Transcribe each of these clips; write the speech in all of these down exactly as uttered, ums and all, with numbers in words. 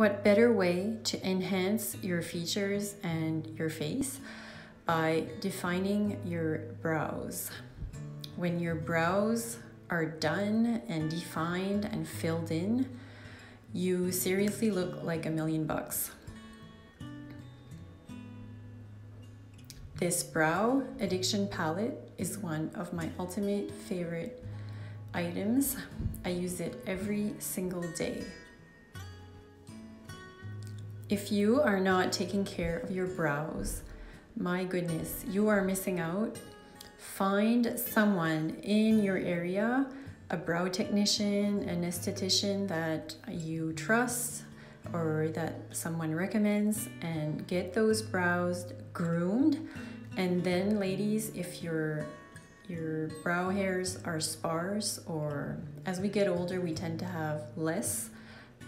What better way to enhance your features and your face by defining your brows? When your brows are done and defined and filled in, you seriously look like a million bucks. This Brow Addiction Palette is one of my ultimate favorite items. I use it every single day. If you are not taking care of your brows, my goodness, you are missing out. Find someone in your area, a brow technician, an esthetician that you trust or that someone recommends, and get those brows groomed. And then ladies, if your your brow hairs are sparse, or as we get older we tend to have less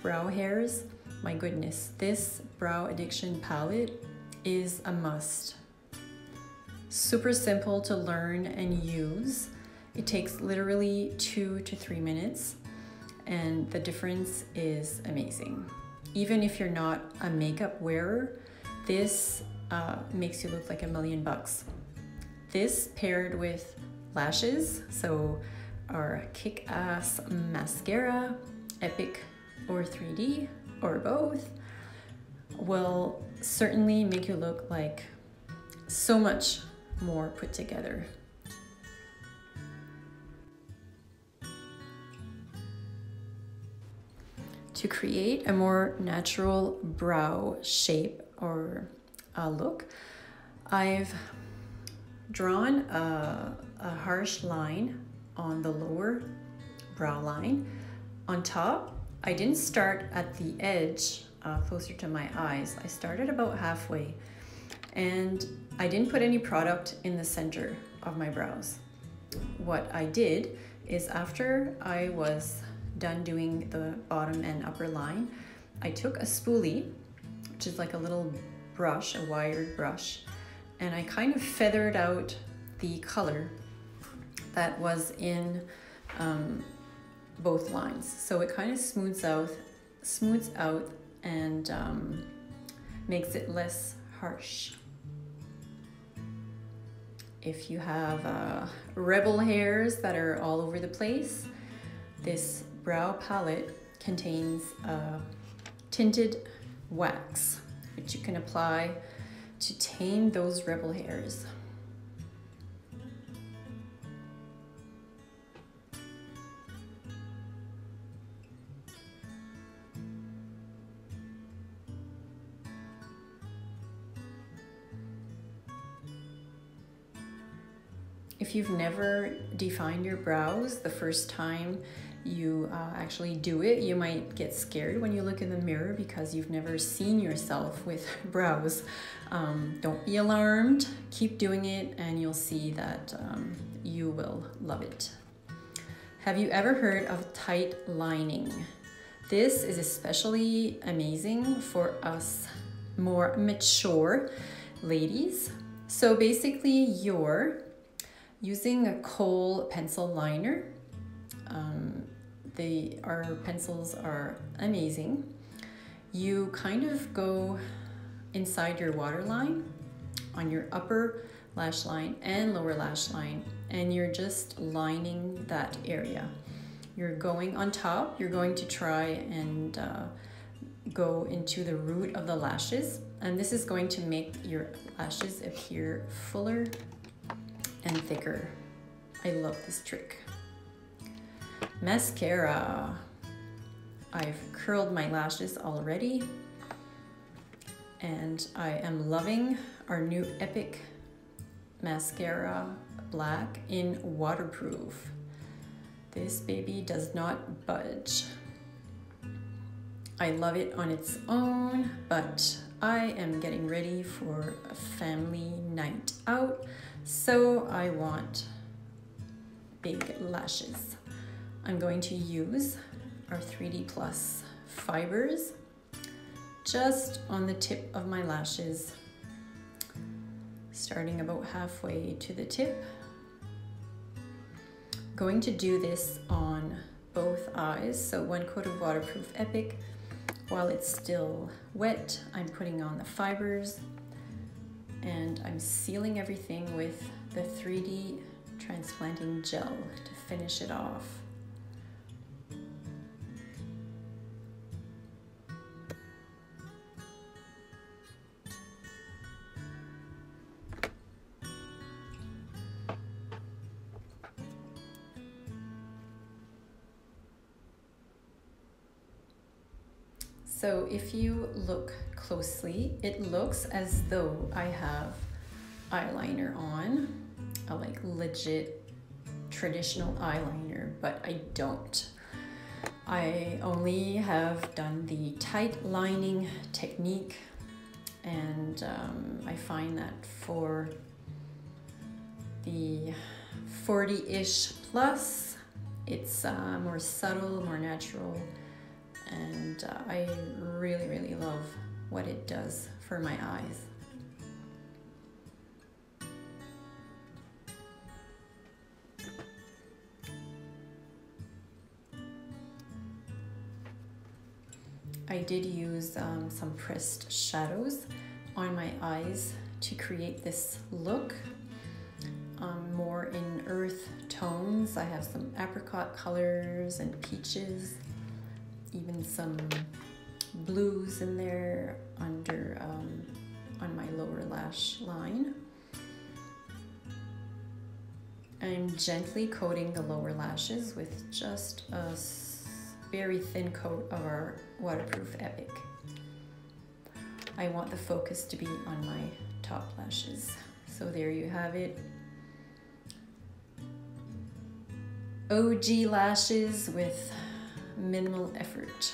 brow hairs, my goodness, this Brow Addiction Palette is a must. Super simple to learn and use. It takes literally two to three minutes and the difference is amazing. Even if you're not a makeup wearer, this uh, makes you look like a million bucks. This paired with lashes, so our kick-ass mascara, Epic or three D or both, will certainly make you look like so much more put together. To create a more natural brow shape or a look, I've drawn a, a harsh line on the lower brow line. On top, I didn't start at the edge uh, closer to my eyes. I started about halfway, and I didn't put any product in the center of my brows. What I did is, after I was done doing the bottom and upper line, I took a spoolie, which is like a little brush, a wired brush, and I kind of feathered out the color that was in um, both lines. So it kind of smooths out, smooths out and um, makes it less harsh. If you have uh, rebel hairs that are all over the place, this brow palette contains uh, tinted wax, which you can apply to tame those rebel hairs. If you've never defined your brows, the first time you uh, actually do it, you might get scared when you look in the mirror because you've never seen yourself with brows. Um, don't be alarmed, keep doing it and you'll see that um, you will love it. Have you ever heard of tight lining? This is especially amazing for us more mature ladies. So basically you're using a Kohl pencil liner. Um, they, our pencils are amazing. You kind of go inside your waterline on your upper lash line and lower lash line, and you're just lining that area. You're going on top, you're going to try and uh, go into the root of the lashes, and this is going to make your lashes appear fuller and thicker. I love this trick. Mascara. I've curled my lashes already and I am loving our new Epic mascara black in waterproof. This baby does not budge. I love it on its own, but I am getting ready for a family night out, so I want big lashes. I'm going to use our three D Plus fibers just on the tip of my lashes, starting about halfway to the tip. Going to do this on both eyes, so one coat of waterproof Epic While it's still wet, I'm putting on the fibers, and I'm sealing everything with the three D transplanting gel to finish it off. So if you look closely, it looks as though I have eyeliner on, a like legit traditional eyeliner, but I don't. I only have done the tight lining technique, and um, I find that for the forty-ish plus, it's uh, more subtle, more natural, and uh, I really, really love what it does for my eyes. I did use um, some pressed shadows on my eyes to create this look, um, more in earth tones. I have some apricot colors and peaches, even some blues in there under um, on my lower lash line. I'm gently coating the lower lashes with just a very thin coat of our waterproof Epic. I want the focus to be on my top lashes. So there you have it. O G lashes with minimal effort.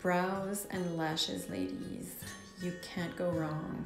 Brows and lashes, ladies, you can't go wrong.